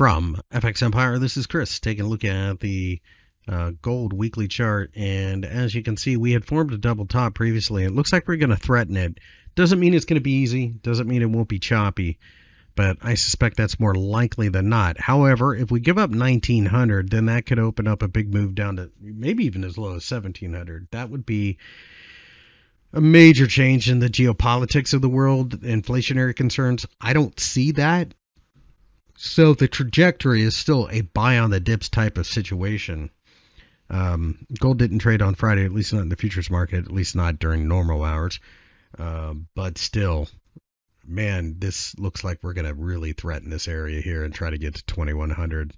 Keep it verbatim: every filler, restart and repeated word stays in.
From F X Empire, this is Chris taking a look at the uh, gold weekly chart, and as you can see, we had formed a double top previously. It looks like we're going to threaten it. Doesn't mean it's going to be easy, doesn't mean it won't be choppy, but I suspect that's more likely than not. However, if we give up nineteen hundred, then that could open up a big move down to maybe even as low as seventeen hundred. That would be a major change in the geopolitics of the world, inflationary concerns. I don't see that. So the trajectory is still a buy on the dips type of situation. Um, gold didn't trade on Friday, at least not in the futures market, at least not during normal hours. Uh, but still, man, this looks like we're going to really threaten this area here and try to get to twenty-one hundred.